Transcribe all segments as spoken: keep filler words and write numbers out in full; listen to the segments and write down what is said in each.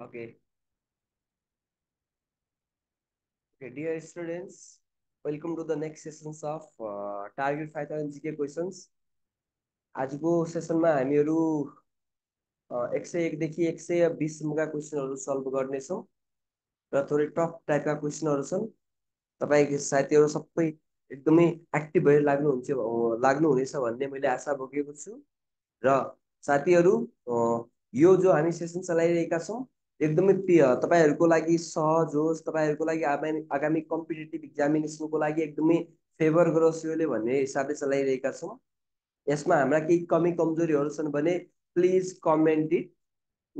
Okay. Okay, dear students, welcome to the next sessions of uh, Target five thousand G K questions. आज को session में हामीहरु एक सौ एक देखि एक सौ बीस सम्मका क्वेश्चनहरु सल्भ गर्ने छौं र थोरै टफ टाइपका क्वेश्चनहरु छन्। तपाईहरु साथीहरु सबै एकदमै एक्टिभ भएर लाग्नु हुन्छ लाग्नु हुनेछ भन्ने मैले आशा बोकेको छु र साथीहरु यो जो हामी सेसन चलाइरहेका छौं एकदमै तपाईहरुको लागि सहज होस्, तपाईहरुको लागि आगामी कम्पिटिटिभ एक्जामिनेसनको लागि एकदमै फेभर गरोस् योले भन्ने हिसाबले चलाइरहेका छौं। यसमा हाम्रा केही कमी कमजोरीहरु छन् भने please comment it,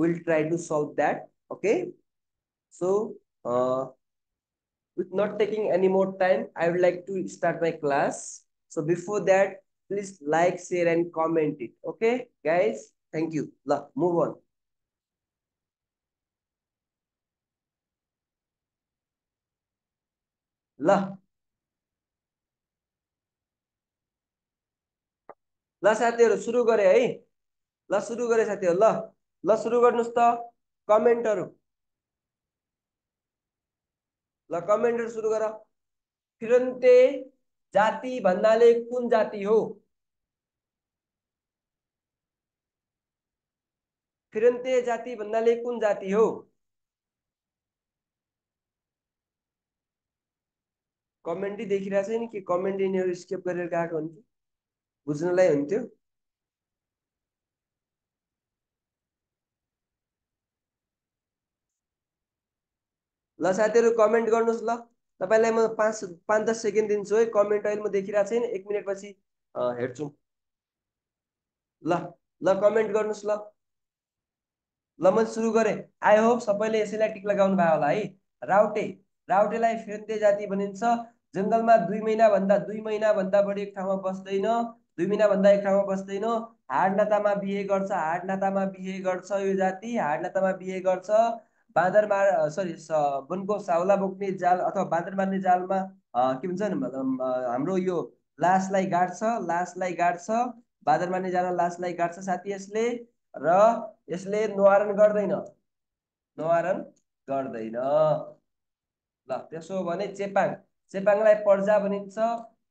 will try to solve that. Okay, so with not taking any more time I would like to start my class. So before that please like, share and comment it. Okay guys, thank you. ल move on. ल ल साथीहरु सुरु गरे है। ल सुरु गरे साथीहरु। ल ल सुरु गर्नुस् त कमेन्टहरु। ल कमेन्टहरु सुरु गर। फिरन्ते जाति भन्नाले कुन जाति हो? फिरन्ते जाति भन्नाले कुन जाति हो? कमेन्ट देखिरहेछ नि कि कमेन्ट यिनीहरु स्किप गरेर गएको हुन्छ बुझ्नलाई हुन्थ्यो। ल साथीहरु कमेन्ट गर्नुस्। ल तपाईलाई म पाँच पाँच दस सेकेन्ड दिन्छु है। कमेन्ट अहिले म देखिरहेको छैन, एक मिनेट पछि हेर्छु। ल ल कमेन्ट गर्नुस्। ल ल म सुरु गरे। आई होप सबैले यसैलाई टिक लगाउनु भयो होला है। राउटे राउटेलाई फिरन्ते जाति भनिन्छ। जंगलमा दुई महिना भन्दा दुई महिना भन्दा बढी एक ठाउँमा बस्दैन, दुई महिना भन्दा एक ठाउँमा बस्दैन। हाड नातामा बिहे गर्छ, हाड नातामा बिहे गर्छ यो जाति, हाड नातामा बिहे गर्छ। बाँदर मार सरी वनको साउला बोक्ने जाल अथवा बाँदर मार्ने जालमा के भन्छ हाम्रो यो लासलाई गाड्छ, लासलाई गाड्छ, बाँदर मार्ने जालमा लासलाई गाड्छ साथी यसले, र यसले नुहारन गर्दैन, नुहारन गर्दैन। ल त्यसो भने चेपाङ चेपाङलाई पर्जा भनिन्छ।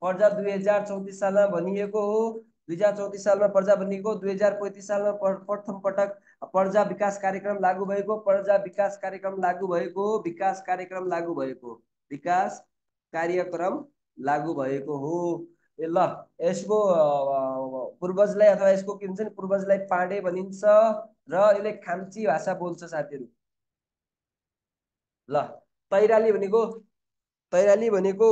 पर्जा दुई हजार चौतीस साल में बनिएको हो। दुई हजार चौतीस साल में पर्जा बनिएको। दुई हजार पैंतीस साल में प्रथम पटक पर्जा विकास कार्यक्रम लागू भएको। पर्जा विकास कार्यक्रम लागू भएको विकास कार्यक्रम लागू भएको विकास कार्यक्रम लागू भएको हो। ल यसको पूर्वजलाई अथवा यसको के भन्छ नि पूर्वजलाई पाण्डे भनिन्छ र यसले खाम्ची भाषा बोल्छ साथीहरु। ल तैराली भनेको तैराली भनेको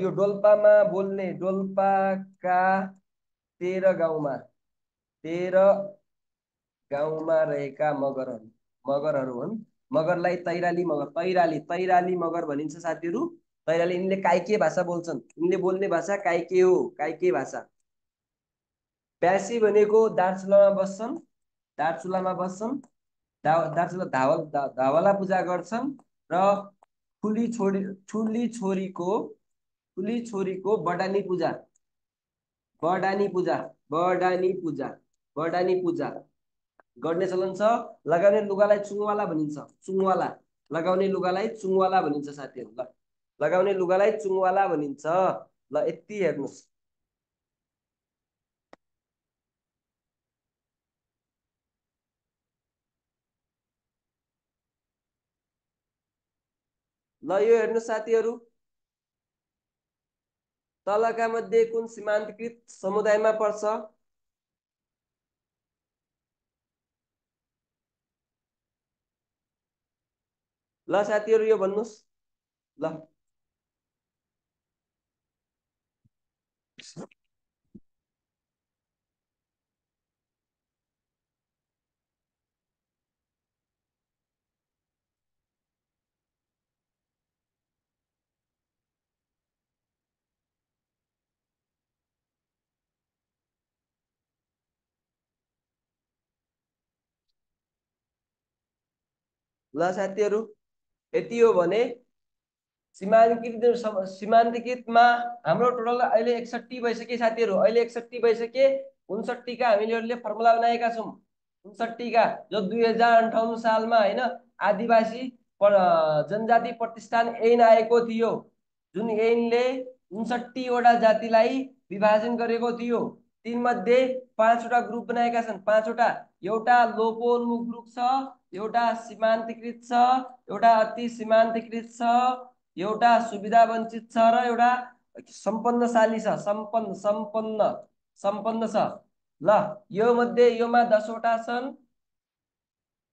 यो डोल्पामा बोल्ने, डोल्पाका तेह्र गाउँमा तेह्र गाउँमा रहेका मगरहरू मगरहरू हुन्। मगरलाई तैराली मगर तैराली तैराली मगर भनिन्छ साथीहरू। तैराली यिनले काइके भाषा बोल्छन्। यिनले बोल्ने भाषा काइके हो, काइके भाषा। प्यासी भनेको दार्चुलामा बस्छन्, दार्चुलामा बस्छन्। दार्चुला धावल धावला पूजा गर्छन् र ठुली छोरी ठुली छोरीको ठुली छोरीको बडानी पूजा बडानी पूजा बडानी पूजा बडानी पूजा गर्ने चलन छ। लगाउने लुगालाई चुङवाला भनिन्छ, चुङवाला। लगाउने लुगालाई चुङवाला भनिन्छ साथीहरु। ल लगाउने लुगालाई चुङवाला भनिन्छ। ल यति हेर्नुस्। ल यो हेर्नु साथीहरु। तलका मध्ये कुन सीमान्तकृत समुदायमा पर्छ? ल साथीहरु यो भन्नुस्। ल ल साथीहरु यति हो भने सीमान्तकृत सीमान्तकृतमा हाम्रो टोटल अहिले एकसट्ठी भइसक्यो साथीहरु। अहिले एकसट्ठी भइसक्यो। उनसट्ठी का हामीले फर्मुला बनाएका छौं। उनसट्ठी का जो दुई हजार अंठावन साल में है आदिवासी जनजाति प्रतिष्ठान ऐन आएको थियो जुन ऐनले उनसट्ठी वटा जातिलाई विभाजन गरेको थियो। तीन मध्ये पांचवटा ग्रुप बनाएका छन्, पांचवटा। एउटा लोपोन्मुख ग्रुप छ, एउटा सीमान्तकृत छ, एउटा अति सीमान्तकृत छ, एउटा सुविधा वञ्चित छ र एउटा सम्पन्नशाली छ, सम्पन्न सम्पन्न सम्पन्न छ। ल यो मध्ये योमा दसवटा छन्,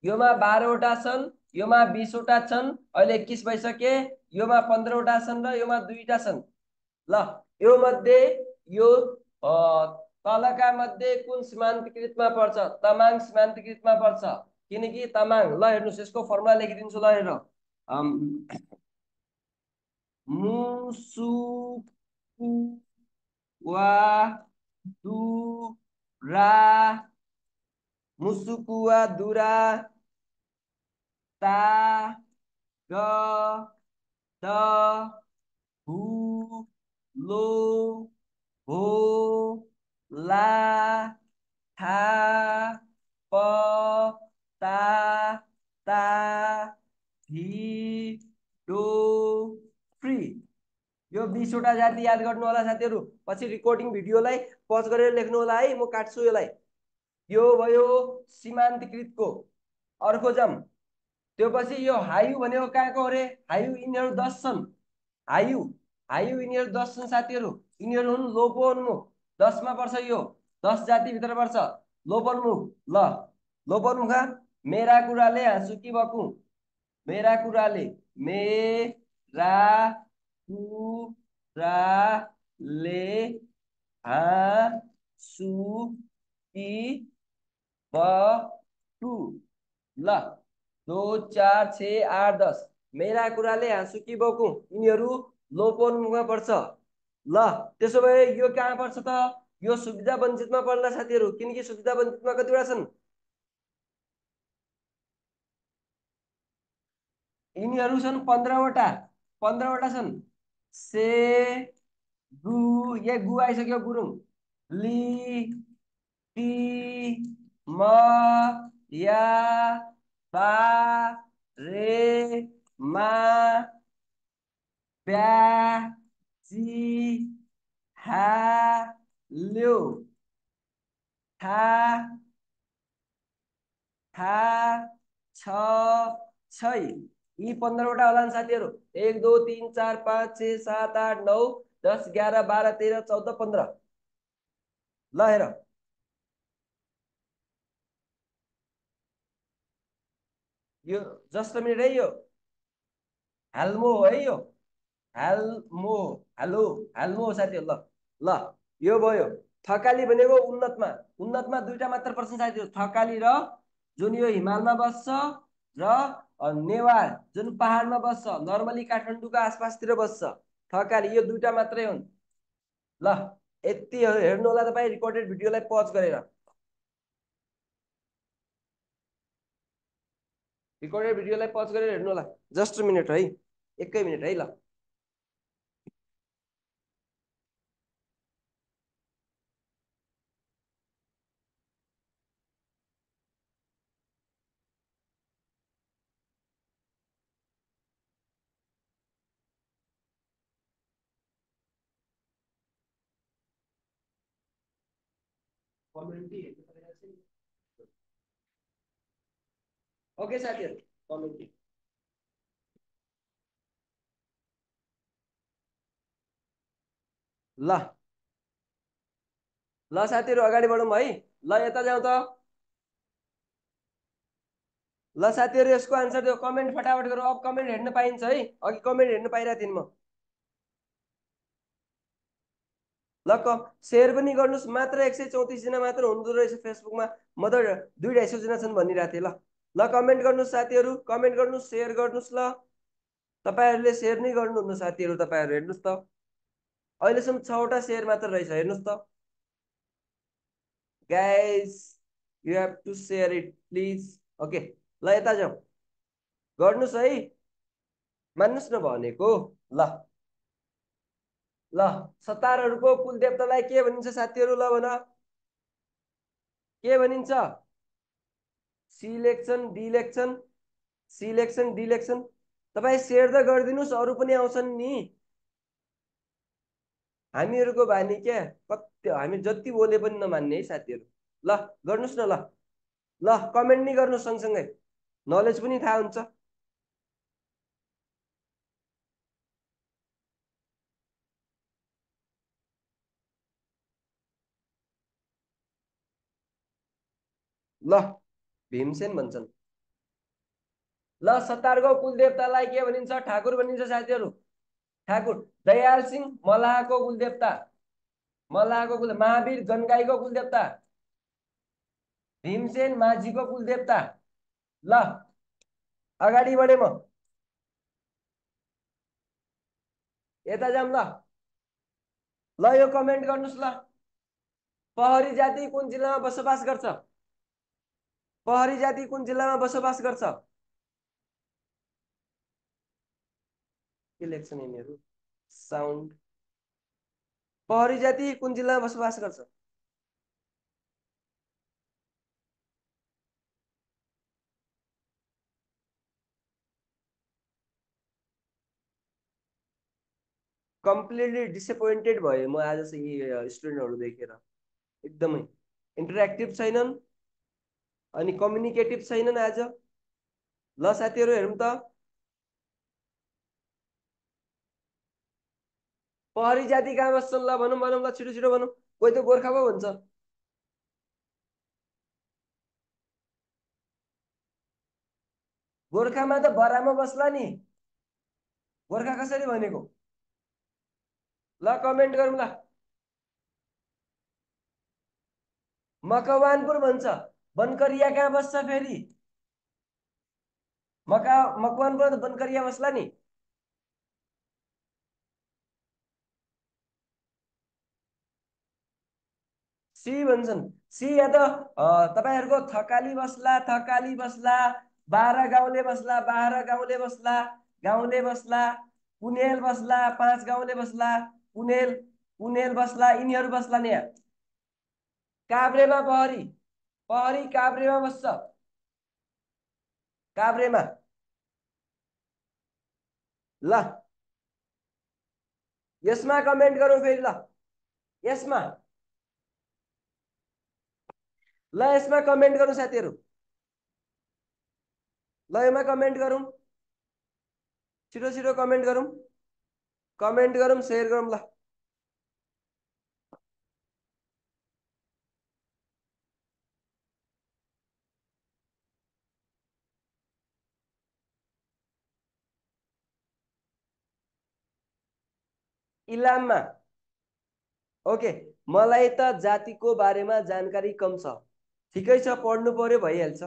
योमा बाह्रवटा छन्, योमा बीसवटा छन्, अहिले एक्कीस भइसके, योमा पन्ध्रवटा छन् र योमा दुईटा छन्। ल यो मध्ये यो तलका मध्ये कुन सीमान्तकृतमा पर्छ? तमाङ सीमान्तकृतमा पर्छ, किनकि तमाङ ल हेर्नुस् यसको फर्मुला लेखिदिन्छु ल हेर। अम मुसुकु वा दुरा मुसुकु वा दुरा ता ग त हु लो हो ला था प ता ता धी डो फ्री। यो बीसवटा जाति याद गर्नु होला साथीहरु, पछि रेकर्डिङ भिडियोलाई पज गरेर लेख्नु होला है, म काट्छु यसलाई। यो भयो सीमान्तकृतको। अर्को जाम, त्यसपछि यो हायु भनेको काको रे? हायु यिनीहरु दस छन्, हायु हायु यिनीहरु दस छन् साथीहरु। यिनीहरु हुन् लोपोन्मुख, दस मा पर्छ, यो दस जाति भित्र पर्छ लोपोन्मुख। ल लोपोन्मुख मेरा कुराले हाँसु कि बकु? मेरा कुराले, मेरा कुराले हाँसु कि बकु। ल दो चार छ आठ दस, मेरा कुराले हाँसु कि बकु, यिनीहरु लोपोन्मुखमा पर्छ। ल त्यसो भए यो कहाँ पर्छ त? यो सुविधा वञ्चितमा पर्ला साथीहरु, किनकि सुविधा वञ्चितमा कतिवटा छन्? यिनीहरु छन् पन्ध्रवटा, पन्ध्रवटा छन्। से गु ए गु आइसक्यो गुरुङ, लि ति म या बा रे मा ब्या जी हा ल्यो था था छ छै। यी पन्ध्रवटा होलान् साथीहरु, एक दो तीन चार पांच छ सात आठ नौ दस ग्यारह बाह्र तेरह चौदह पंद्रह। ल हेर यो जस्ट मिनट है, यो हालमो है, यो हालमो हेलो हालमो साथी। ल ल यो भयो थकाली भनेको उन्नतमा, उन्नतमा दुईटा मात्र पर्छन् साथीहरु, थकाली र जुन यो हिमालमा बस्छ र नेवार जुन पहाडमा बस्छ, नर्मली काठमाडौँको आसपासतिर बस्छ। थकाली यो दुईटा मात्रै हुन्। ल यति हेर्नु होला तपाई रेकर्डेड भिडियोलाई पज गरेर, रेकर्डेड भिडियोलाई पज गरेर हेर्नु होला। जस्ट मिनेट है, एकै मिनेट है। ल ओके साथीहरु कमेन्ट ल ल साथीहरु अगाडि बढौं है। ल यता जाऊ त। ल साथीहरु यसको आन्सर दियो, कमेन्ट फटाफट गरौं। अब कमेन्ट हेर्न पाइन्छ है, अघि कमेन्ट हेर्न पाइरा थिएन म। ल क शेयर पनि गर्नुस्, मात्र एक सौ चौतीस जना मात्र हुनुहुँदो रहेछ फेसबुकमा, म त दुई ढाई सौ जना छन् भनिरहेको थिएँ। ल ल कमेन्ट गर्नुस् साथीहरू, कमेन्ट गर्नुस्, सेयर गर्नुस्। ल तपाईहरूले सेयर नै गर्नुहुन्न साथीहरू, तपाईहरू हेर्नुस् त, अहिलेसम्म छवटा सेयर मात्र रहेछ, हेर्नुस् त। Guys you have to share it please. Okay ल यता जाऊ, गर्नुस् है, मान्नुस् न भनेको। ल ल सतारहरुको कुल देवतालाई के भनिन्छ साथीहरु? ल भन के भनिन्छ? सिलेक्सन डिलेक्सन सिलेक्सन डिलेक्सन तपाई शेयर त गर्दिनुस् अरु पनि आउँछन् नि हामीहरुको बानी के कति हामी जति बोले पनि नमान्ने है साथीहरु ल गर्नुस् न ल ल कमेन्ट नि गर्नु सँगसँगै नलेज पनि थाहा हुन्छ ल भीमसेन भन्छन् ल सतारको कुलदेवतालाई के भनिन्छ ठाकुर भनिन्छ साथीहरु ठाकुर दयाल सिंह मलाहको कुलदेवता मलाहको कुल महावीर गणगाईको कुलदेवता भीमसेन माझीको कुलदेवता ल अगाडि बढे म यता जाम ल ल यो कमेन्ट गर्नुस् ल पहरी जाति कुन जिल्लामा बसोबास गर्छ पहरी जाति कुन जिल्लामा बसोबास गर्छ इलेक्सन यिनीहरु साउन्ड पहरी जाति कुन जिल्लामा बसोबास गर्छ कम्प्लिटली डिसएपोइन्टेड भए म आज चाहिँ स्टुडेन्टहरु देखेर एकदमै इन्टरएक्टिभ छैनन् अनि कम्युनिकेटिभ छैनन् आज ल साथीहरु हेरौँ त पहरी जाति कहाँ बस्छन् ल भनौँ भनौँ ल छिटो छिटो भनौँ कोही त गोर्खा पो भन्छ गोर्खामा त बरामा बस्ला नि गोर्खा कसरी भनेको ल कमेन्ट गरौँ ल मकवानपुर भन्छ बनकरिया कहाँ बस्छ फेरि मका मकवानपुर त बनकरिया बस्ला नि सी भन्छन् सी या त तपाईहरुको थकाली बस्ला थकाली बस्ला बाह्र गाउँले बस्ला बाह्र गाउँले बस्ला गाउँले बस्ला पुनेल बस्ला पाँच गाउँले बस्ला पुनेल पुनेल बस्ला यिनीहरु बस्ला नि काभ्रेमा पहरी पहरी काभ्रेमा बस्छ काभ्रेमा ल यसमा कमेन्ट गरौँ फेरि ल यसमा ल यसमा कमेन्ट गरौँ साथीहरु ल यसमा कमेन्ट गरौँ छिटो छिटो कमेन्ट गरौँ कमेन्ट गरौँ शेयर गरौँ ल इलाममा ओके मलाई त जातिको बारेमा जानकारी कम छ ठिकै छ पढ्नु पर्यो भइहाल्छ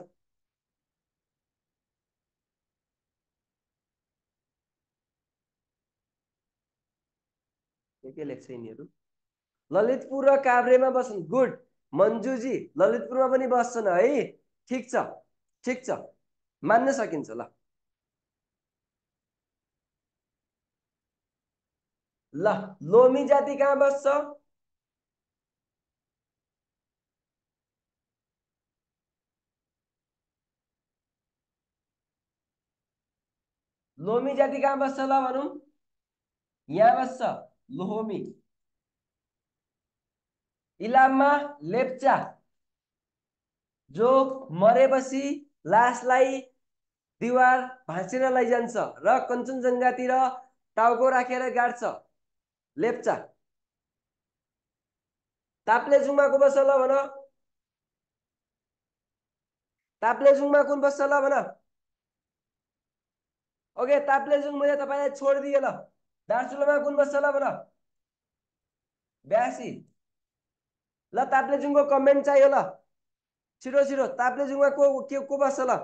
के लेख्छ यिनीहरु ललितपुर र काभ्रेमा बस्छन् गुड मन्जुजी ललितपुरमा पनि बस्छन् है ठीक छ ठीक छ मान्न सकिन्छ ल ल लोमी जाति कहाँ बस्छ लोमी जाति कहाँ बस्छ ल भनौँ यहाँ बस्छ लोमी इलाममा लेप्चा जो मरेपछि लासलाई दिवार भाँचेर लैजान्छ र कञ्चनजङ्घातिर टाउको राखेर गाड्छ लेप्चा ताप्लेजुङमा को बस्छ ल भन ताप्लेजुङमा कुन बस्छ ल भन ओके ताप्लेजुङ मैले तपाईलाई छोडिदिए ल दार्चुलामा कुन बस्छ ल भन ब्यासी ल ताप्लेजुङको कमेन्ट चाहियो ल छिटो छिटो ताप्लेजुङमा को के को बस्छ ल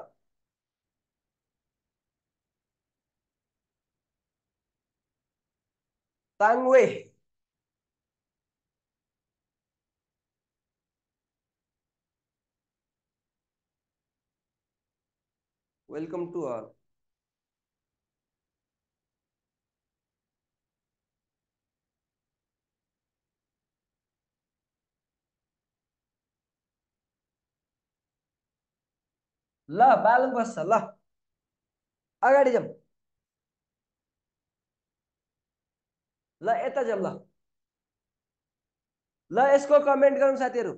ताङवे वेलकम टू अल ल बालुङ बस्छ ल अगाडि जाऊ ल यता जाऊ ल ल यसको कमेन्ट गरौँ साथीहरु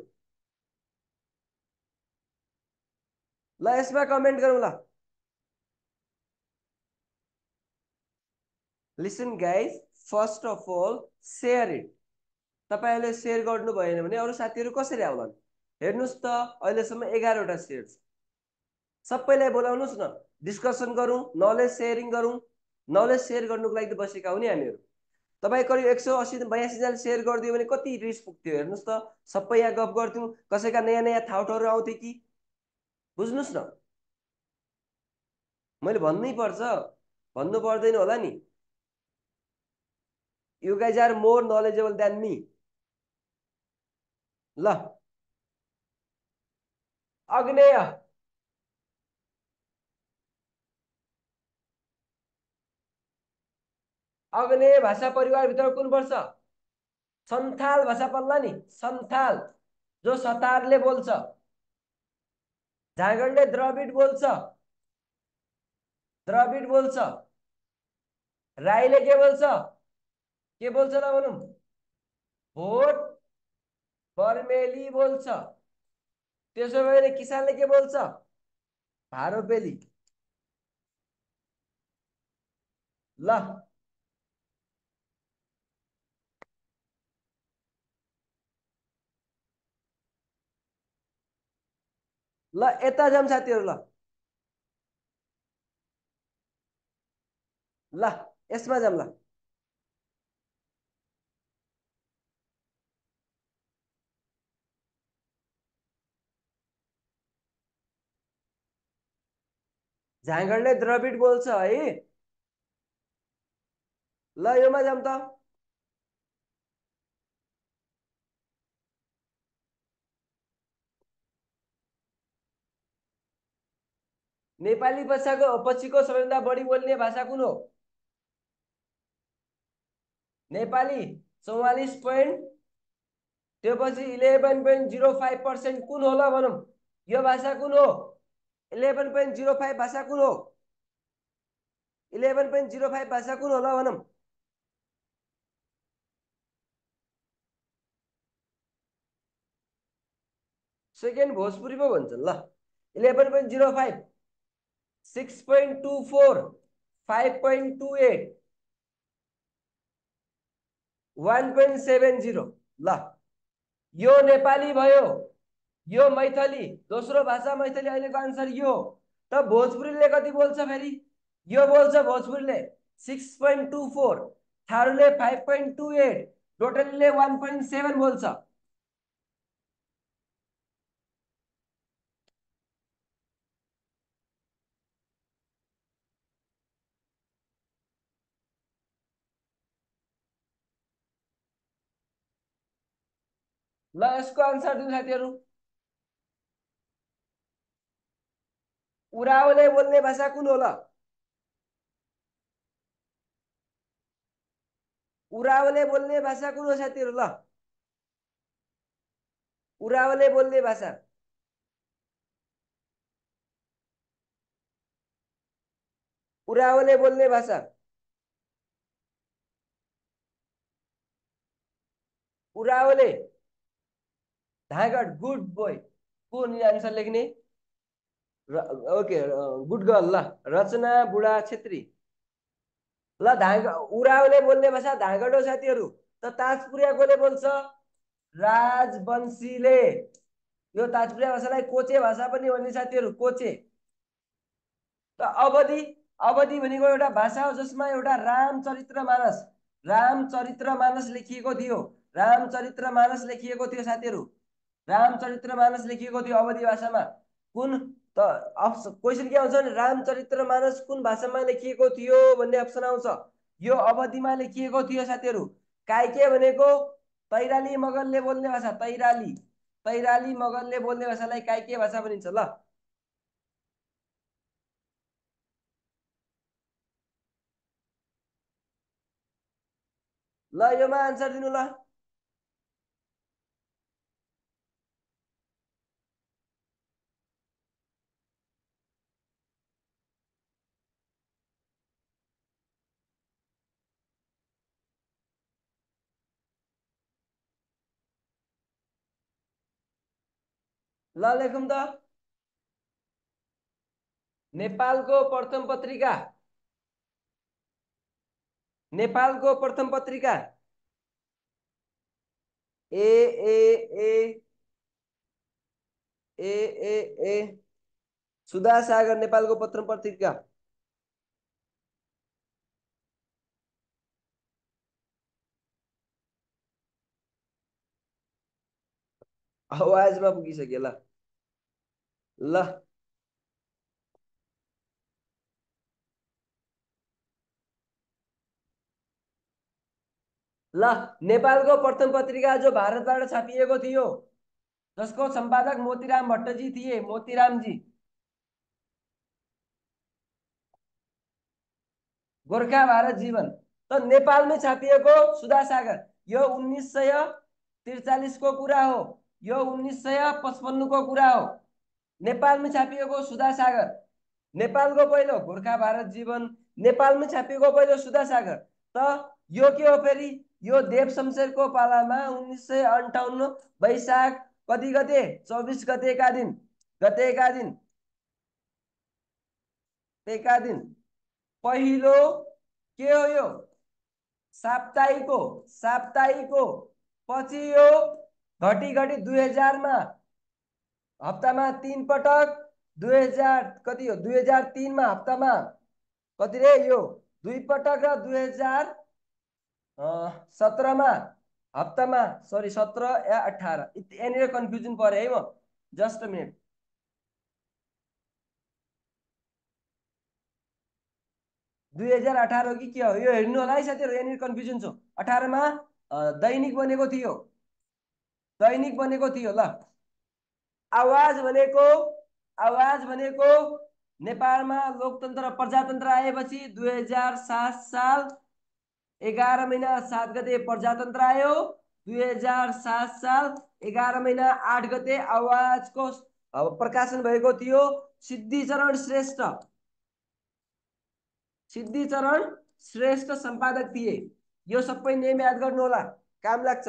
ल यसमा कमेन्ट गरौँ ल listen guys first of all share it तपाईहरुले शेयर गर्नु भएन भने अरु साथीहरु कसरी आउलान् हेर्नुस् त अहिलेसम्म एघार वटा शेयर छ सबैलाई बोलाउनुस् न डिस्कसन गरौँ नलेज शेयरिङ गरौँ नलेज शेयर गर्नुको लागि त बसेका हो नि हामीहरु तपाई करिब एक सय अस्सी बयासी जना शेयर गर्दियो भने कति रिच पुग्थ्यो हेर्नुस् त सबै यहाँ गफ गर्थियौ कसैका नयाँ नयाँ थाउटहरु आउँथे कि बुझ्नुस् न मैले भन्नै पर्छ भन्नु पर्दैन होला नि You guys are more knowledgeable than me. La Agneya Agneya भाषा परिवार भित्र कुन पर्छ सन्थाल भाषा पर्ला नि सन्थाल जो सतारले बोल्छ झारखण्डले द्रविड बोल्छ द्रविड बोल्छ राईले के बोल्छ के बोल्छ ल भनौं भोट बर्मेली बोल्छ त्यसो भए किसानले के बोल्छ भारोपेली ल ल यता जाम साथीहरु ल ल यसमा जाम ल झाँगडले द्रविड बोल्छ है ल योमा जाम त नेपाली भाषाको पछिको सबैभन्दा बढी बोल्ने भाषा कुन हो नेपाली चौवालीस पॉइंट त्यसपछि eleven point zero five percent कुन हो ल भनौं यो भाषा कुन हो इलेवन पॉइंट जीरो फाइव भाषा कुन हो इलेवन पॉइंट जीरो फाइव भाषा कुन होला भनम सेकेन्ड भोजपुरी पो भन्छन् ल eleven point zero five six point two four five point two eight one point seven zero ल यो नेपाली भयो यो मैथली दोस्रो भाषा मैथली अहिलेको आन्सर यो त भोजपुरीले कति बोल्छ फेरि यो बोल्छ भोजपुरीले सिक्स पॉइंट टू फोर थारूले फाइव पॉइंट टू एट डोटेलीले वन पॉइंट सेवन बोल्छ ल यसको आन्सर दिनु साथीहरु उरावले बोल्ने भाषा कुन होला उरावले बोल्ने भाषा कुन हो साथीहरु ल उरावले बोल्ने भाषा उरावले बोल्ने भाषा उरावले धागड गुड बॉय कुन आन्सर लेख्ने ओके गुड गर्ल ल रचना बुढा छेत्री ल धाग उरावले बोल्ने भाषा धागडो साथीहरु त ताजपुरियाकोले बोल्छ राजवंशीले यो ताजपुरिया भाषालाई कोचे भाषा पनि भन्ने साथीहरु कोचे त अवधि अवधि भनेको एउटा भाषा हो जसमा एउटा रामचरितमानस रामचरितमानस लेखिएको थियो रामचरितमानस लेखिएको थियो साथीहरु रामचरितमानस लेखिएको थियो अवधि भाषामा कुन त क्वेशन के आउँछ रामचरितमानस कुन भाषामा लेखिएको थियो भन्ने अप्सन आउँछ यो अवधिमा लेखिएको थियो साथीहरु काइके भनेको तैराली मगरले बोल्ने भाषा तैराली तैराली मगरले बोल्ने भाषालाई काइके भाषा भनिन्छ ल ल योमा आन्सर दिनु ल ल लेखौं त नेपालको प्रथम पत्रिका नेपालको प्रथम पत्रिका ए ए ए ए ए ए सुधा सागर नेपालको प्रथम पत्रिका आवाज में पुगिसक्यो ल ल ल नेपालको प्रथम पत्रिका जो भारतबाट छापिएको थियो जिसको संपादक मोतीराम भट्ट जी थिए। मोतीराम जी गोरखा भारत जीवन तो नेपालमै छापिएको सुधा सागर यो उन्नीस सय त्रिचालीस को कुरा हो, यो उन्नीस सय पचपन्न को कुरा हो। नेपालमै छापिएको सुधा सागर, नेपालको पहिलो गोरखा भारत जीवन, नेपालमै छापिएको पहिलो सुधा सागर। त यो के हो फेरि? यो देव शमशेरको पालामा उन्नीस सय अन्ठाउन्न वैशाख कति गते? चौबीस गते का दिन गते का दिन का दिन पहिलो के हो यो? साप्ताहिको साप्ताहिको पछि यो घटी घटी दुई हजार में हप्ता में तीन पटक दुई हजार कति हो दुई हजार तीन में हप्ता में कति रे यो दुई पटक र दुई हजार सत्रह में हप्ता में सॉरी सत्रह या अठारह ये कन्फ्यूजन पर्यो है म जस्ट अ मिनट दुई हजार अठारह कि के हो यो हेर्नु होला है साथीहरु यहाँनिर कन्फ्यूजन छ। अठारह में दैनिक बनेको थियो दैनिक बनेको थियो ल। आवाज भनेको आवाज भनेको नेपालमा लोकतन्त्र प्रजातन्त्र आएपछि दुई हजार सात साल एघार महिना सात गते प्रजातन्त्र आयो। दुई हजार सात साल एघार महिना आठ गते आवाज को प्रकाशन भएको थियो। सिद्धिचरण श्रेष्ठ सिद्धिचरण श्रेष्ठ संपादक थिए। यो सबै नेम याद गर्नु होला, काम लाग्छ।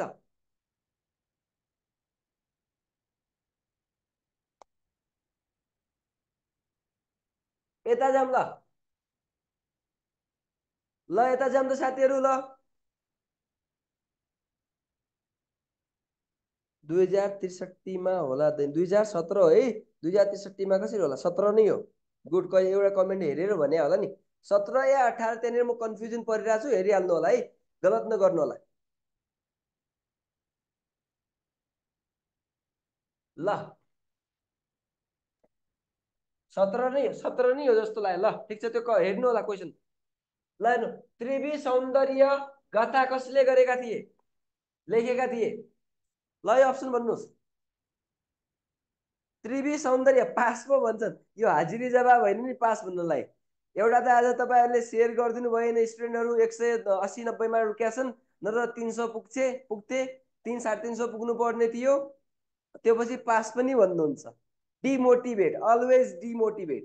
यता जाम ल ल यता जाम त साथीहरु ल दुई हजार त्रिसठी मा होला दुई हजार सत्रह हो है दुई हजार त्रिसठी मा कसरी होला सत्रह नै हो गुड कहिले एउटा कमेन्ट हेरेर भने होला नि सत्रह या अठारह त्यनेर म कन्फ्युजन परिरा छु हेरिहाल्नु होला है गलत नगर्नु होला ल सत्रह नहीं सत्रह नहीं हो जस्तो लाग्यो ल ठीक छ त्यो हेर्नु होला क्वेशन ल। हेर्नु त्रिवी सौन्दर्य गाथा कसले गरेका थिए लेखेका थिए ल यो अप्सन भन्नुस्। त्रिवी सौन्दर्य पास पो भन्छन् यो हाजिरी जवाब हैन नि पास भन्नलाई। एउटा त आज तपाईहरुले शेयर गर्दिनु भयो नि स्टुडेन्टहरु एक सय अस्सी नब्बे मा रुक्या छन् नत्र तीन सय पुग्थे पुग्थे तीन साढे तीन सय पुग्नु पर्ने थियो त्यसपछि पास पनि भन्नुहुन्छ। Demotivate always demotivate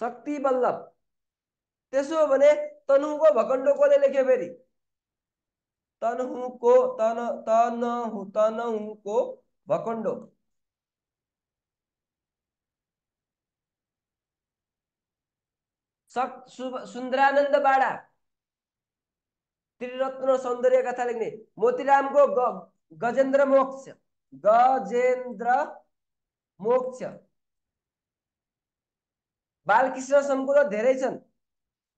Shakti Ballabh त्यसो भने तनहुँको भकण्डो कसले लेख्यो फेरि? तनहुँको तन तनहुँ तनहुँको भकण्डो सुन्दरानन्द बाडा त्रिरत्न सौन्दर्य कथा लेख्ने मोतीराम को ग, गजेन्द्र मोक्ष गजेन्द्र मोक्ष बालकृष्ण समको तो धेरै छन्।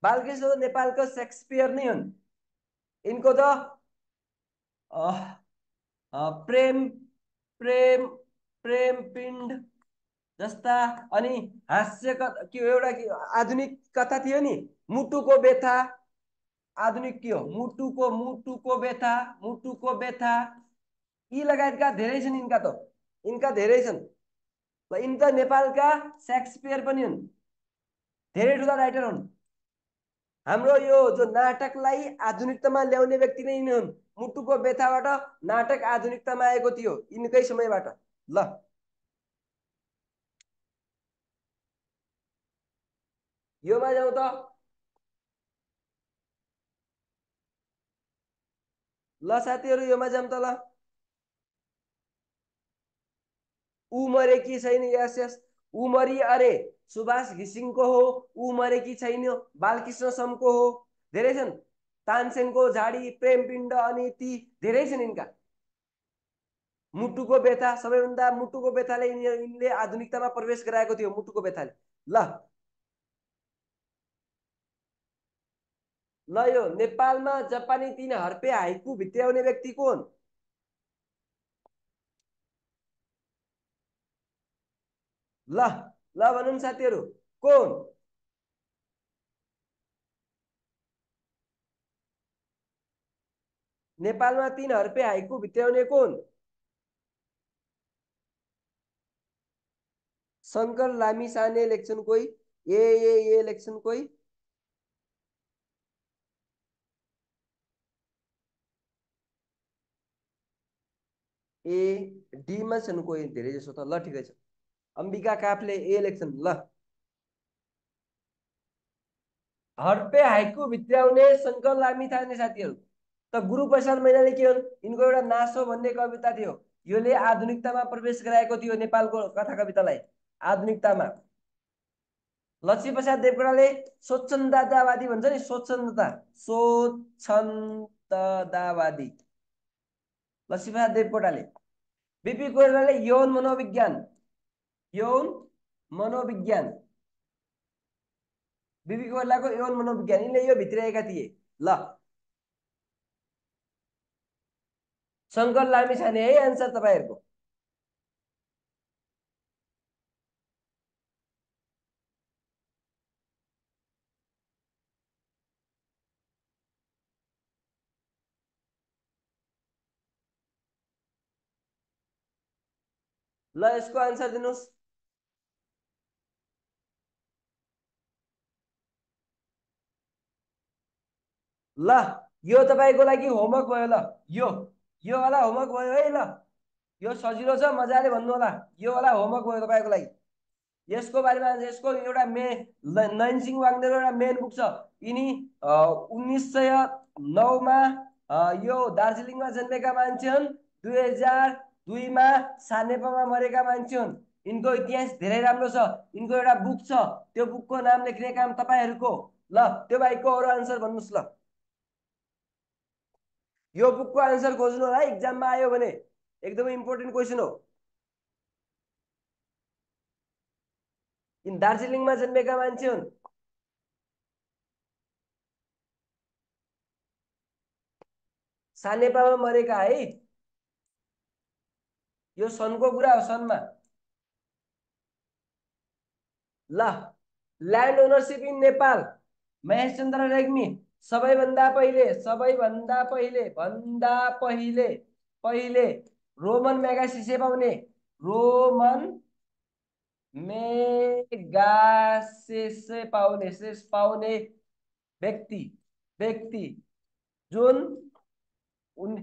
बालकृष्ण तो नेपालको शेक्सपियर नै हुन्। इनको तो प्रेम प्रेम प्रेम पिण्ड जस्ता अनि हास्य के एउटा आधुनिक कथा थियो नि मुटुको व्यथा आधुनिक के हो मुटु को मुटु को व्यथा मुटु को व्यथा यी लगायतका धेरै छन्। इनका तो इनका धेरै छन् र इन त नेपालका शेक्सपियर पनि हुन् धेरै ठुला राइटर हुन्। हाम्रो यो जो नाटकलाई आधुनिकतामा ल्याउने व्यक्ति नै हुन्। मुटु को व्यथाबाट नाटक आधुनिकतामा आएको थियो इनकै समयबाट ल। योमा जाउँ त ल साथीहरु योमा जम्तला उमरेकी छैन यस यस उमरी अरे सुभाष घिसिङको हो उमरेकी छैन बालकृष्ण समको हो धेरै छन् तानसेनको झाडी प्रेमपिण्ड अनि ती धेरै छन् इनका मुटुको व्यथा सबैभन्दा मुटुको व्यथाले इनले आधुनिकतामा प्रवेश गराएको थियो मुटुको व्यथाले ल ल यो नेपालमा जापानी तीन हर्पे हाइकु भित्र्याउने व्यक्ति कौन ल ल भन्नु साथीहरु कौन नेपालमा तीन हर्पे हाइकु भित्र्याउने कौन शंकर लामिछाने इलेक्सन कोही ए ए ए इलेक्सन कोही ए डी में छन् कोही धेरै जसो त ल ठिकै छ अंबिका कापले ए इलेक्सन ल हर्पे हाइकु भित्र्याउने शंकर लामिछाने साथीहरु त गुरुप्रसाद मैनाले के हो इनको एउटा नासो भन्ने कविता थियो योले आधुनिकतामा प्रवेश गराएको थियो नेपालको कथा कवितालाई आधुनिकतामा लक्ष्मीप्रसाद देवकोटाले स्वच्छन्दतावादी भन्छ नि स्वच्छन्दता स्वच्छन्दतावादी लक्ष्मीप्रसाद देवकोटाले बीपी कोइरालाले यौन मनोविज्ञान यौन मनोविज्ञान बीपी कोइरालाको यौन मनोविज्ञान इनले यो भित्र्याएका थिए ल शंकर लामिछाने है आन्सर तपाईहरुको ल यसको आन्सर दिनुस् ल यो तपाईको लागि होमवर्क भयो ल यो यो वाला होमवर्क भयो है ल यो सजिलो छ मजाले भन्नु होला यो वाला होमवर्क भयो तपाईको लागि यसको बारेमा यसको एउटा मे नयन सिंह वाङदेलको एउटा मेन बुक छ यिनी उन्नाइस सय नौ मा यो दार्जिलिङमा जन्मेका मान्छे हुन् दुई हजार दुई मा सानेपामा मरेका मान्छे हुन् इनको इतिहास धेरै राम्रो छ इनको एउटा बुक छ त्यो बुकको नाम लेख्ने काम तपाईहरुको ल त्यो भाइको अरु आन्सर भन्नुस् ल यो बुकको आन्सर खोज्नु होला एक्जाममा आयो भने एकदमै इम्पोर्टेन्ट क्वेशन हो इन दार्जिलिङमा जन्मेका मान्छे हुन् सानेपामा मरेका है यो सनको कुरा हो सनमा ल land ownership in Nepal Mahesh Chandra Regmi सबैभन्दा पहिले सबैभन्दा पहिले भन्दा पहिले पहिले रोमन मेगासिसे पाउने रोमन मेगासिसे पाउने सेस पाउने व्यक्ति व्यक्ति जुन उन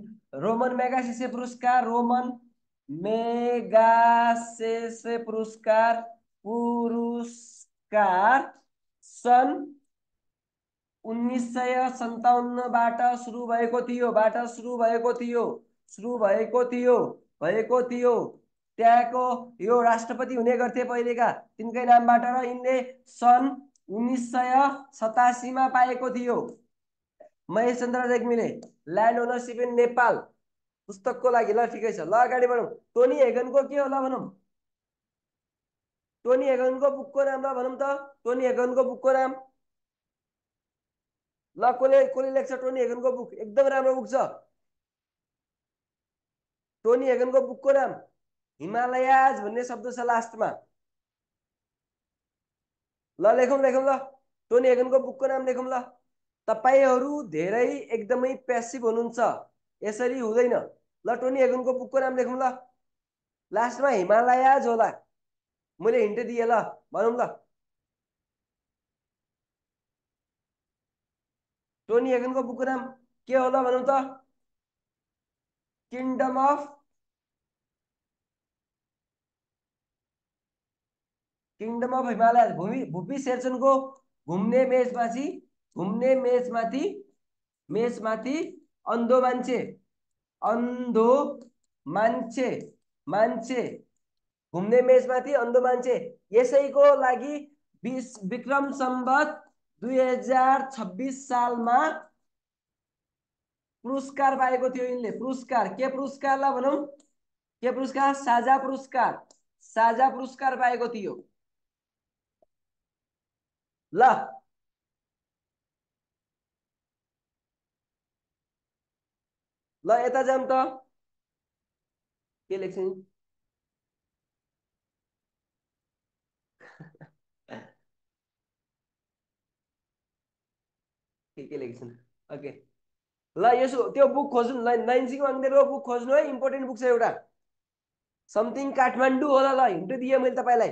रोमन मेगासिसे पुरस्कार रोमन मेगासिसे पुरस्कार पुरस्कार सन् उन्नाइस सय सन्ताउन्न बाट सुरु भएको थियो बाट सुरु भएको थियो सुरु भएको थियो भएको थियो त्यहाँको यो राष्ट्रपति हुने गर्थे पहिलेका तिनकै नामबाट र यिनले सन् उन्नाइस सय सतासी मा पाएको थियो महेश चन्द्र रेग्मीले ल्यान्ड ओनरशिप इन नेपाल पुस्तक को लागि ल ठिकै छ ल अगाडि बढौं टोनी हेगन को के हो ल भनौं टोनी हेगन को बुक को नाम ल भनौं त टोनी हेगन को बुक को नाम ल कोले कोले लेख्छ टोनी हेगन को बुक एकदम राम्रो बुक छ टोनी हेगन को बुक को नाम हिमालयाज भन्ने शब्द छ लास्टमा ल लेखौं लेखौं ल टोनी हेगन को बुक को नाम लेखौं ल तपाईहरु धेरै एकदमै प्यासिभ हुनुहुन्छ यसरी हुँदैन ल टोनी हेगन को बुक को नाम लेखौं ल लास्टमा हिमालयाज होला मैले हिन्ट दिए ल भनौं ल टोनी हेगन को बुक को नाम के होला भनौं त kingdom of kingdom of Himalayas भूमि भूपी शेरचन को घुम्ने मेचमाथि घुम्ने मेचमाथि मेचमाथि अन्धो मान्छे अंधो मान्छे मान्छे घुम्ने मेजमा थिए अंधो मान्छे। यसैको लागि विक्रम संवत दुई हजार छब्बीस साल में पुरस्कार पाएको थियो इनले। पुरस्कार के पुरस्कार ला भनौं के पुरस्कार साझा पुरस्कार साझा पुरस्कार पाएको थियो ल। ल यता जाम त के लेख्छ नि के के लेख्छ नि ओके ल यसो त्यो बुक खोज्नु नाइन्जिङ वाङदेरको बुक खोज्नु है। इम्पोर्टेन्ट बुक छ एउटा समथिङ काठमाडौँ होला ल। हिन्ट दिए मैले तपाईलाई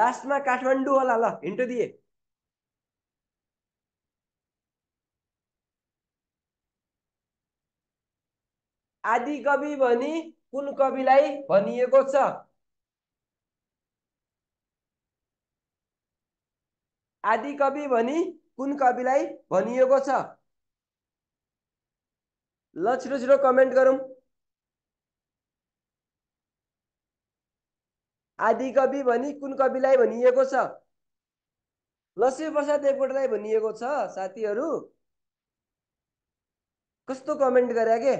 लास्टमा काठमाडौँ होला ल हिन्ट दिए। आदि कवि भनी कुन कविलाई भनिएको छ? आदि कवि भनी कुन कविलाई भनिएको छ? ल छिटो छिटो कमेन्ट गरौं। आदि कवि भनी कुन कविलाई भनिएको छ? ल शिवप्रसाद देवकोटालाई भनिएको छ। साथीहरू कस्तो कमेन्ट गरे के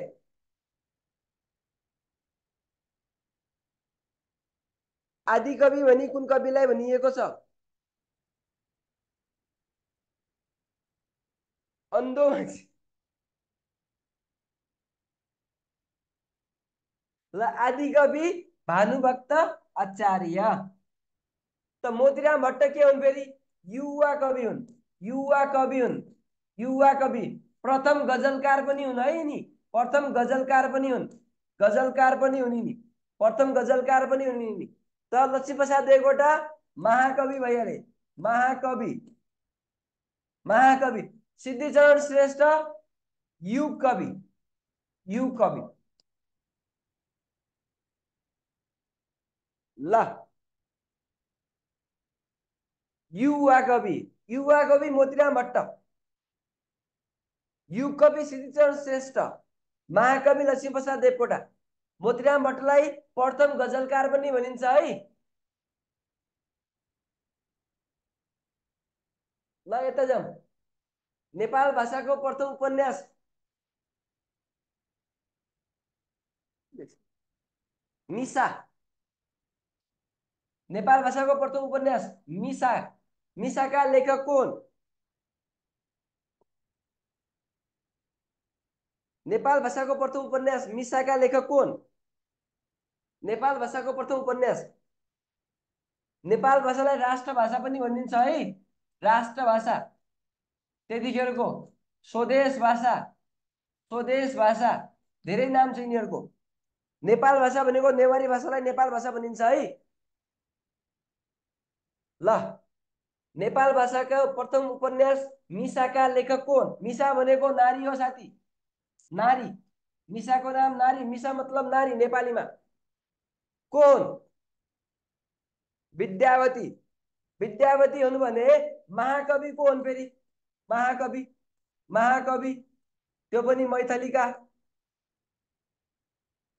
आदि कवि भनी कुन कविलाई भनिएको छ? अन्धो मान्छे ल। आदि कवि भानुभक्त आचार्य। त मोतीराम भट्ट के हुन् फेरि? युवा कवि हुन् युवा कवि हुन् युवा कवि। प्रथम गजलकार पनि हुन् है नि। प्रथम गजलकार पनि हुन् गजलकार पनि हुन् नि प्रथम गजलकार पनि हुन् नि। त लक्ष्मीप्रसाद देवकोटा महाकवि भइहाले महाकवि महाकवि। सिद्धिचरण श्रेष्ठ युग कवि युग कवि। ल युवा कवि युवा कवि मोतीराम भट्ट। युग कवि सिद्धिचरण श्रेष्ठ। महाकवि लक्ष्मीप्रसाद देवकोटा। मोतीराम भट्टलाई प्रथम गजलकार पनि भनिन्छ है। ल यता जाम नेपाल भाषाको प्रथम उपन्यास मिसा। नेपाल भाषाको प्रथम उपन्यास मिसा मिसाका लेखक कोण? नेपाल भाषाको प्रथम उपन्यास मिसाका लेखक कोण? नेपाल भाषाको प्रथम उपन्यास। नेपाल भाषालाई राष्ट्रभाषा पनि भनिन्छ है। राष्ट्रभाषा त्यतिखेरको स्वदेश भाषा स्वदेश भाषा धेरै नाम छ यिनीहरूको। नेपाल भाषा भनेको नेवारी भाषालाई नेपाल भाषा भनिन्छ है। ल नेपाल भाषाको प्रथम उपन्यास मिसाका लेखक कोण? मिसा भनेको नारी हो साथी नारी। मिसाको नाम नारी। मिसा मतलब नारी नेपालीमा। कौन? विद्यावती। विद्यावती हुन् भने महाकवि को हुन् फेरि? महाकवि महाकवि त्यो पनि मैथलीका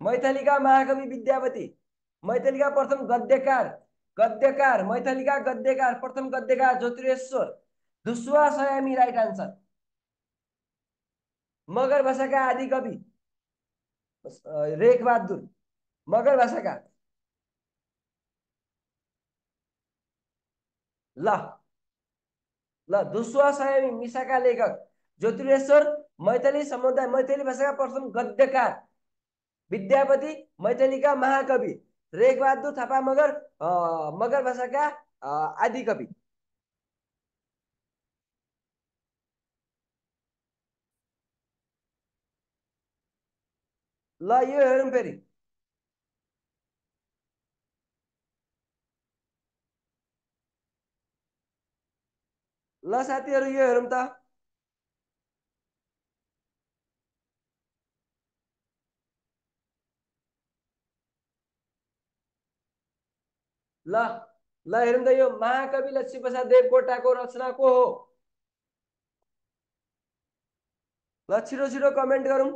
मैथलीका महाकवि विद्यावती। मैथलीका प्रथम गद्यकार गद्यकार मैथलीका गद्यकार प्रथम गद्यकार ज्योतिरेश्वर दुस्वा सयामी राइट आन्सर। मगर भाषा का आदि कवि रेखबहादुर। मगर भाषा का ल ल दुस्वा सयामी मिसाका लेखक ज्योतिरेश्वर। मैथली समुदाय मैथली भाषा का प्रथम गद्यकार विद्यापति। मैथली का महाकवि रेखबहादुर थापा। मगर आ, मगर भाषा का आदि कवि। ल यो हेरौँ फेरि। ल साथीहरू यो हेरौँ त ल ल हेरौँ त यो महाकवि लक्ष्मीप्रसाद देवकोटाको रचना को हो? ल छिटो छिटो कमेन्ट गरौँ।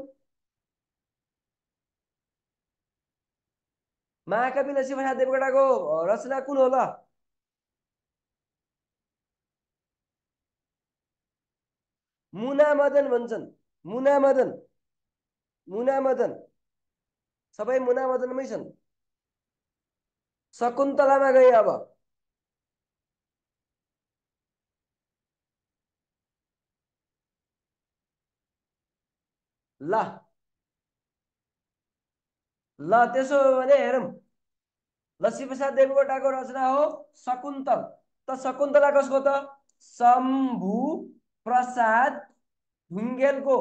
महाकवि नरसिंहप्रसाद देवकोटाको रचना कुन होला? मुना मदन भन्छन्, मुना मदन, मुना मदन, सबै मुना मदनमै छन्। शकुन्तलामा गए अब ला ला त्यसो भने हेरौं, लक्ष्मीप्रसाद देवकोटाको रचना हो शकुन्तल। त शकुन्तला कसको त? शम्भु प्रसाद ढुङ्गेलको,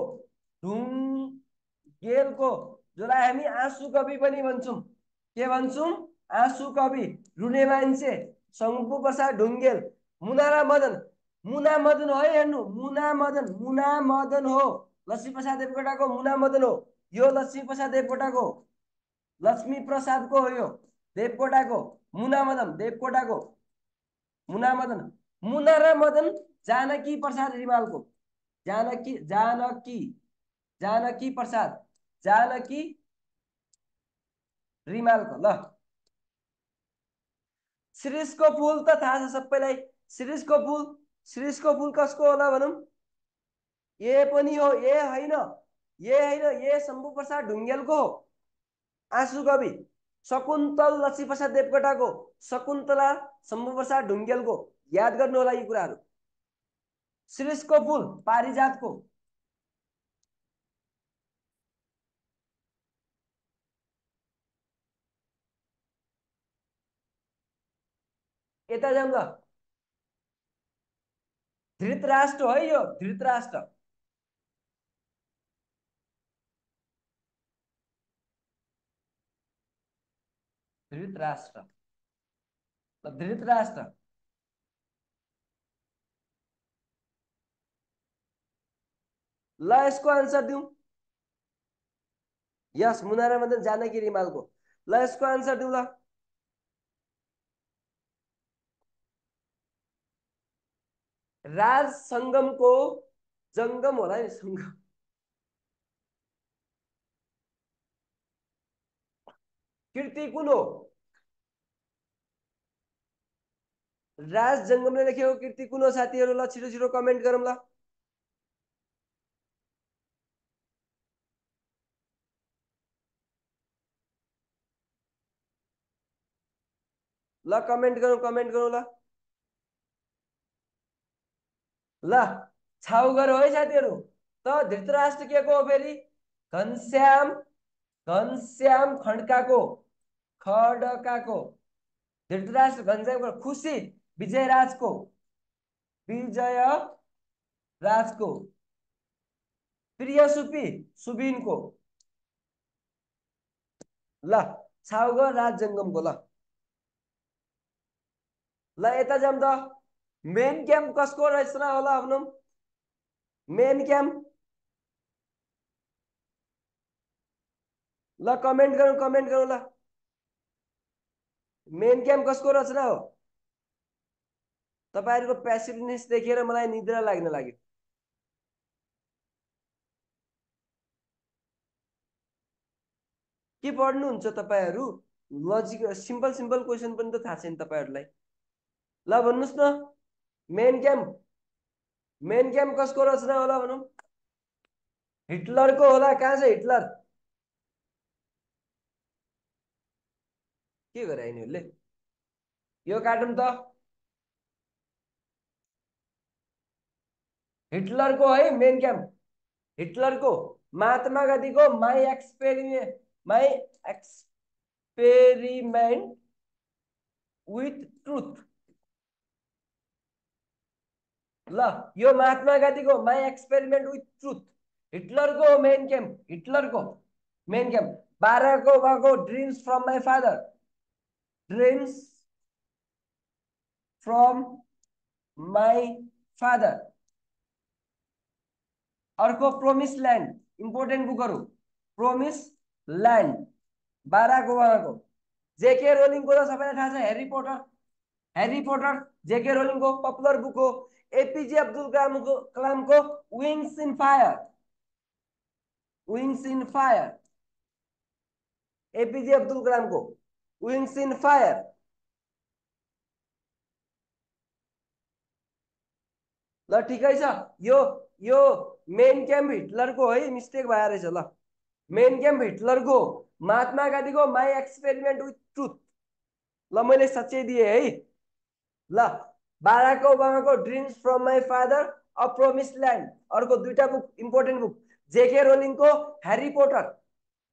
ढुङ्गेलको, जसलाई हामी आँसु कवि पनि भन्छौं। के भन्छौं? आँसु कवि, रुने मान्छे, शम्भु प्रसाद ढुङ्गेल। मुना र मदन, मुना मदन हो, हेर्नु मुना मदन, मुना मदन हो, लक्ष्मीप्रसाद देवकोटाको मुना मदन हो। यो लक्ष्मीप्रसाद देवकोटाको, लक्ष्मीप्रसाद को हो यो, देवकोटाको मुना मदन, देवकोटाको मुना मदन। मुना र मदन जानकी प्रसाद रिमालको, जानकी, जानकी, जानकी प्रसाद, जानकी रिमालको। ल शिरीषको फूल त थाहा छ सबैलाई, शिरीषको फूल, शिरीषको फूल कसको होला भनौँ? ए पनि हो, ए हैन, ए हैन, ए शम्भु प्रसाद ढुङ्गेलको हो। आँसु कवि, शकुन्तल लक्ष्मीप्रसाद देवकोटाको, शकुन्तला शम्भु प्रसाद ढुङ्गेलको। याद गर्नु होला यी कुराहरू। शिरीषको फूल पारिजातको, यता जाऊँ ल, धृतराष्ट्र हो यो, धृतराष्ट्र। धृतराष्ट्र धृतराष्ट्र ल यसको आन्सर दिउँ। यस मुना र मदन जानकी रिमालको। ल यसको आन्सर दिउँ ल। राज संगमको जंगम होला नि, संगम। कृति कुन हो? राज जंगमले लेखेको कृति कुन हो साथीहरु? ल छिटो छिटो कमेन्ट गरौँ ल। ल कमेन्ट गरौँ, कमेन्ट गरौँ ल। ल छाउगर हो है साथीहरु। त धृतराष्ट्र के को हो फेरि? घनश्याम, घनश्याम खड्काको, खड्काको धृतराष्ट्र घनश्याम। खुशी विजयराजको, विजयराजको। प्रियसुपी सुबिनको। ल छाउगर राज जंगमको। ल ल यता जाम त मेन क्याम्प कसको रचना होला भन्नु? मेन क्याम्प, ल कमेन्ट गरौँ, कमेन्ट गरौँ ल। मेन क्याम्प कसको रचना हो? तपाईहरुको प्यासिभनेस देखेर मलाई निद्रा लाग्न लाग्यो। के पढ्नुहुन्छ तपाईहरु? लजिक सिम्पल सिम्पल क्वेशन पनि त थाहा छैन तपाईहरुलाई। ल भन्नुस् न, मेन क्याम्प, मेन क्याम्प कसको रचना होला भनौँ? हिटलरको होला। कहाँ छ हिटलर? के गरे यिनीहरूले? यो कार्टुन त हिटलरको है मेन क्याम्प, हिटलरको। महात्मा गान्धीको my experiment, my experiment with truth. ल यो महात्मा गान्धीको माई एक्सपेरिमेन्ट विथ ट्रुथ हिटलरको मेन क्याम्प, हिटलरको मेन क्याम्प। बाह्रको भएको dreams from my father, dreams from my father. अर्को प्रोमिस ल्यान्ड, इम्पोर्टेन्ट बुकहरू, प्रोमिस ल्यान्ड बाह्रको भएको। जेके रोलिङको त सबैलाई थाहा छ, Harry Potter, Harry Potter JK रोलिङको पपुलर बुक हो। एपीजे अब्दुल कलाम को, कलाम को wings in fire, wings in fire APJ Abdul Kalam को। wins in fire. ल ठीक है यो यो मेन गेम हिटलर को हाई मिस्टेक भैया ल मेन गेम हिटलर को महात्मा गांधी को माई एक्सपेरिमेंट विथ ट्रुथ ल मैं सच्चाई दिए हाई ल बाराक ओबामा को dreams from my father a promise land अर्को दुईटा book important book JK Rowling को हैरी पोटर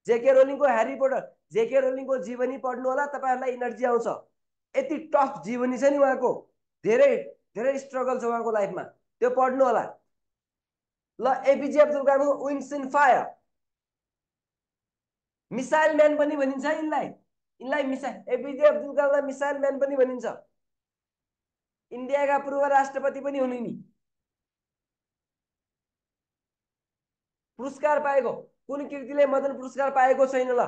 जेके रोलिंग को हैरी पोटर जेके रोलिंग को जीवनी पढ़्नु होला तपाईहरुलाई एनर्जी आउँछ यति टफ जीवनी छ नि उहाँको धेरै धेरै स्ट्रगल छ उहाँको लाइफमा त्यो पढ्नु होला ल APJ Abdul Kalam wings in fire missile man पनि भनिन्छ इनलाई इनलाई मिसाइल एपीजे अब्दुल कलामलाई मिसाइल मैन पनि भनिन्छ इन्डियाका पूर्व राष्ट्रपति पनि हुनु नि पुरस्कार पाएको कुन कृतिले मदन पुरस्कार पाएको छैन ल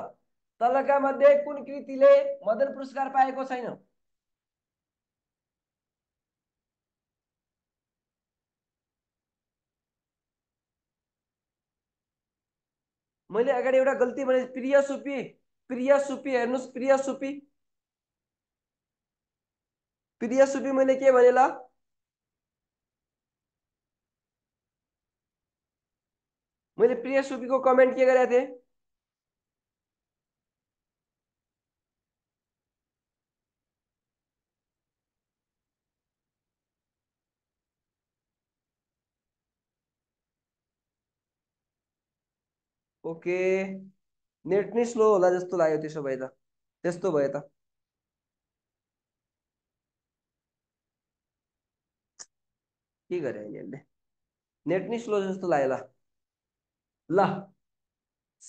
तलका मध्ये कुन कृतिले मदन पुरस्कार पाएको छैन मैले अगाडि एउटा गल्ती भने प्रिया सुपी प्रिया सुपी हेर्नुस् प्रिया सुपी प्रिया सुपी मैले के भने ल मैले प्रिया सुपी को कमेंट के गरेथे ओके नेट नहीं स्लो होला जस्तो लाग्यो त्यसो भए त त्यस्तो भए त के गरे अहिले नेट नहीं स्लो जस्तो लाग्यो ल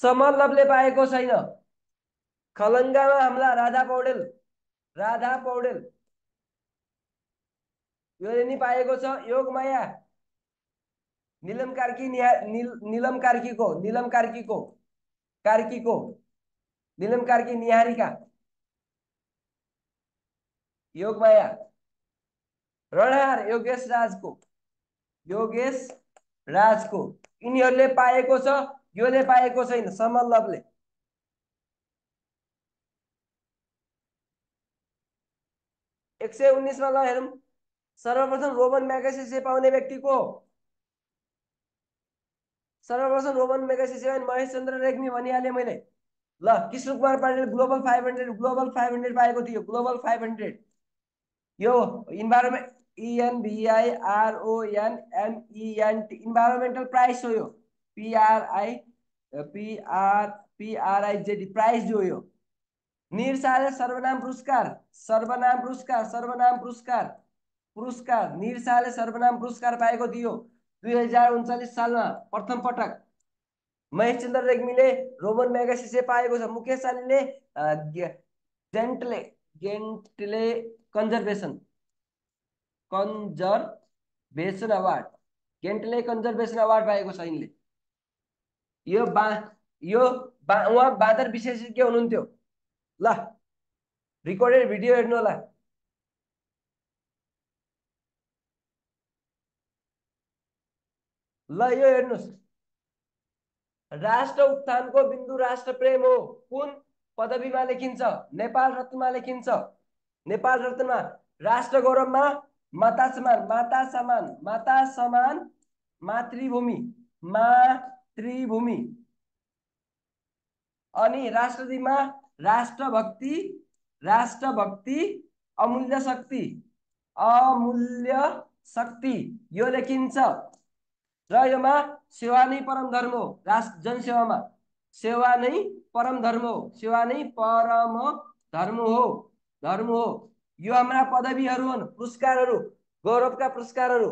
समलबले पाएको छैन खलङ्गामा हमला राधा पौडेल राधा पौडेल योले नि पाएको छ योगमाया नीलम कार्की निल, नीलम कार्की को नीलम कार्की को कार्की को नीलम कार्की निहारिका योगमाया रणहार योगेश राज को योगेश राज को इनीहरुले पाएको छ योले पाएको छैन समलबले एक सय उन्नाइस मा ल हेरौं सर्वप्रथम रोमन मेगासिसे पाउने व्यक्ति को सर्वप्रथम रोमन मेगासिसे महेश चन्द्र रेग्मी भनिहाले मैले ल Kishor Kumar Pande global five hundred global five hundred पाएको थियो ग्लोबल फाइभ हन्ड्रेड यो environment E N V I R O N M E N T environmental prize हो यो P R I P R P R I Z prize जो यो निरसार सर्वनाम पुरस्कार सर्वनाम पुरस्कार सर्वनाम पुरस्कार पुरस्कार निरसारले सर्वनाम पुरस्कार पाएको थियो दुई हजार उन्चालिस सालमा प्रथम पटक महेश चन्द्र रेग्मीले रोमन मेगासिसे पाएको छ मुकेश सालीले gentle gentle conservation conservation award gentle conservation award पाएको छ इनले यो बा यो बा उहाँ बादर विशेषज्ञ हुनुहुन्थ्यो ल रिकॉर्डेड भिडियो हेर्नु होला ल यो हेर्नुस् राष्ट्र उत्थानको बिन्दु राष्ट्र प्रेम हो कुन पदवीमा लेखिन्छ नेपाल रत्नमा लेखिन्छ नेपाल रत्नमा राष्ट्र गौरवमा माता समान माता समान माता समान मातृभूमि मातृभूमि अनि राष्ट्रदिमा राष्ट्रभक्ति राष्ट्रभक्ति अमूल्य शक्ति अमूल्य शक्ति यो लेखिन्छ र योमा सेवा नै परम धर्म हो राष्ट्र जनसेवामा सेवा नै परम धर्म हो सेवा नै परम धर्म हो धर्म हो यो हमारा पदवीहरु हुन् पुरस्कारहरु गौरवका पुरस्कारहरु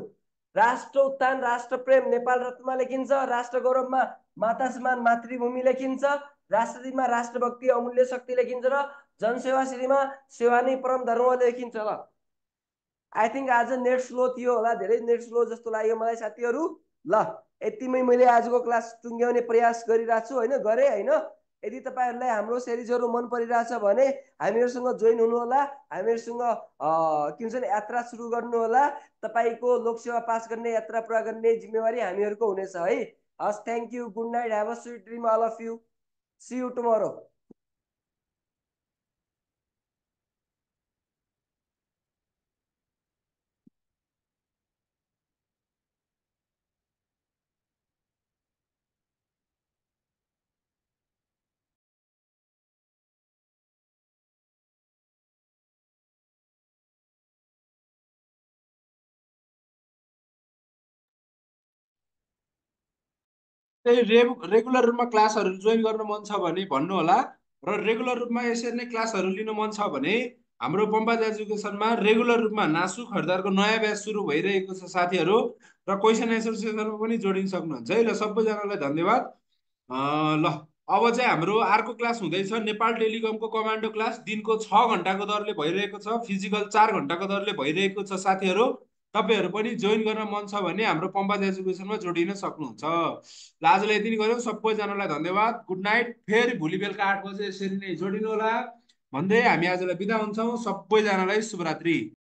राष्ट्र उत्थान राष्ट्र प्रेम नेपाल रत्नमा लेखिन्छ राष्ट्र गौरवमा माता समान मातृभूमि लेखिन्छ राष्ट्रदिमा राष्ट्रभक्ति अमूल्य शक्ति लेखिन्छ र जनसेवा श्रीमा सेवा नै परम धर्म लेखिन्छ ल आई थिंक आज नेट स्लो थियो होला धेरै नेट स्लो जस्तो लाग्यो मलाई साथीहरु ल यतिमै मैले आजको क्लास टुंग्याउने प्रयास गरिराछु हैन गरे हैन यदि तपाईहरुलाई हाम्रो सिरिजहरु मन परिराछ भने हामीहरुसँग जोइन हुनु होला हामीहरुसँग के हुन्छ नि यात्रा सुरु गर्नु होला तपाईको लोकसेवा पास गर्ने यात्रा पूरा गर्ने जिम्मेवारी हामीहरुको हुनेछ है हस् thank you good night have a sweet dream all of you see you tomorrow regular रूपमा क्लासहरु जोइन गर्न मन छ भने भन्नु होला र रेगुलर रूपमा यसरी नै क्लासहरु लिन मन छ भने हाम्रो पम्पास एजुकेशनमा रेगुलर रूपमा नासु खर्दारको नयाँ ब्याच सुरु भइरहेको छ साथीहरु र क्वेशन आन्सर सेसनमा पनि जोडिन सक्नुहुन्छ है। ल सबै जनालाई धन्यवाद। ल अब चाहिँ हाम्रो अर्को क्लास हुँदैछ नेपाल टेलिकमको कमान्डो क्लास दिनको छ घण्टाको दरले भइरहेको छ, फिजिकल चार घण्टाको दरले भइरहेको छ साथीहरु। तपाईहरु पनि जोइन गर्न मन छ भने हाम्रो पम्पास एजुकेशनमा जोडिन सक्नुहुन्छ। ल आजलाई यति नै गर्यौ, सबै जनालाई धन्यवाद, गुड नाइट। फेरि भोलि बेलुका आठ बजे यसरी नै जोडिनु होला भन्दै हामी आजलाई बिदा हुन्छौं। सबै जनालाई शुभरात्रि।